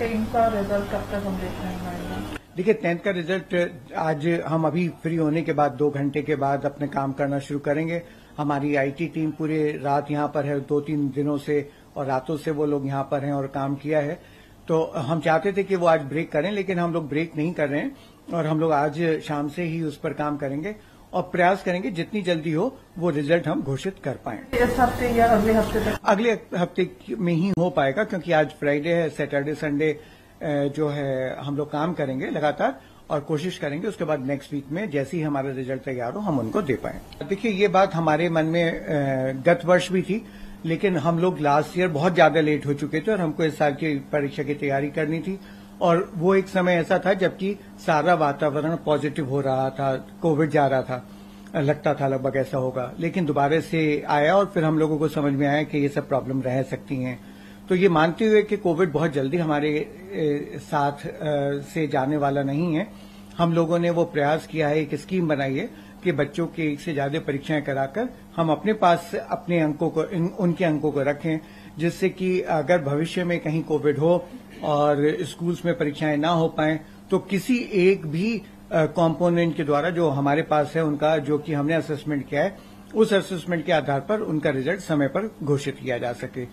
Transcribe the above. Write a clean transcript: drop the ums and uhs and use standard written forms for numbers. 10th का result कब तक हम देख रहे हैं? देखिए 10th का रिजल्ट आज हम अभी फ्री होने के बाद 2 घंटे के बाद अपने काम करना शुरू करेंगे। हमारी आईटी टीम पूरे रात यहाँ पर है, 2-3 दिनों से और रातों से वो लोग यहाँ पर हैं और काम किया है। तो हम चाहते थे कि वो आज ब्रेक करें, लेकिन हम लोग ब्रेक नहीं कर रहे हैं और हम लोग आज शाम से ही उस पर काम करेंगे और प्रयास करेंगे जितनी जल्दी हो वो रिजल्ट हम घोषित कर पाएं। इस हफ्ते या अगले हफ्ते तक? अगले हफ्ते में ही हो पाएगा, क्योंकि आज फ्राइडे है, सैटरडे संडे जो है हम लोग काम करेंगे लगातार और कोशिश करेंगे उसके बाद नेक्स्ट वीक में जैसे ही हमारा रिजल्ट तैयार हो हम उनको दे पाएं। देखिए ये बात हमारे मन में गत वर्ष भी थी, लेकिन हम लोग लास्ट ईयर बहुत ज्यादा लेट हो चुके थे और हमको इस साल की परीक्षा की तैयारी करनी थी और वो एक समय ऐसा था जबकि सारा वातावरण पॉजिटिव हो रहा था, कोविड जा रहा था, लगता था लगभग ऐसा होगा, लेकिन दोबारा से आया और फिर हम लोगों को समझ में आया कि ये सब प्रॉब्लम रह सकती हैं। तो ये मानते हुए कि कोविड बहुत जल्दी हमारे साथ से जाने वाला नहीं है, हम लोगों ने वो प्रयास किया है, एक स्कीम बनाई है कि बच्चों की 1 से ज्यादा परीक्षाएं कराकर हम अपने पास अपने अंकों को उनके अंकों को रखें, जिससे कि अगर भविष्य में कहीं कोविड हो और स्कूल्स में परीक्षाएं ना हो पाएं तो किसी एक भी कंपोनेंट के द्वारा जो हमारे पास है उनका, जो कि हमने असेसमेंट किया है, उस असेसमेंट के आधार पर उनका रिजल्ट समय पर घोषित किया जा सके।